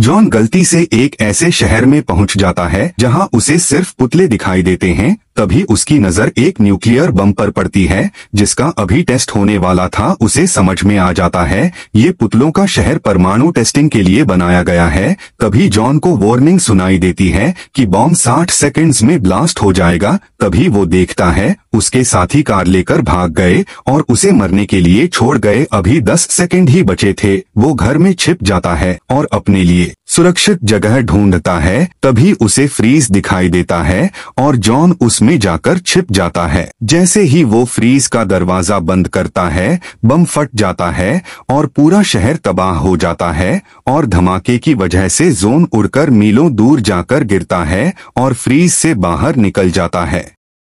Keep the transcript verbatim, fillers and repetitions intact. John गलती से एक ऐसे शहर में पहुंच जाता है जहां उसे सिर्फ पुतले दिखाई देते हैं। तभी उसकी नजर एक न्यूक्लियर बम पर पड़ती है जिसका अभी टेस्ट होने वाला था। उसे समझ में आ जाता है ये पुतलों का शहर परमाणु टेस्टिंग के लिए बनाया गया है। तभी जॉन को वार्निंग सुनाई देती है कि बम साठ सेकंड्स में ब्लास्ट हो जाएगा। तभी वो देखता है उसके साथी कार लेकर भाग गए और उसे मरने के लिए छोड़ गए। अभी दस सेकेंड ही बचे थे। वो घर में छिप जाता है और अपने लिए सुरक्षित जगह ढूंढता है। तभी उसे फ्रीज दिखाई देता है और जॉन उसमें जाकर छिप जाता है। जैसे ही वो फ्रीज का दरवाजा बंद करता है बम फट जाता है और पूरा शहर तबाह हो जाता है। और धमाके की वजह से जोन उड़कर मीलों दूर जाकर गिरता है और फ्रीज से बाहर निकल जाता है।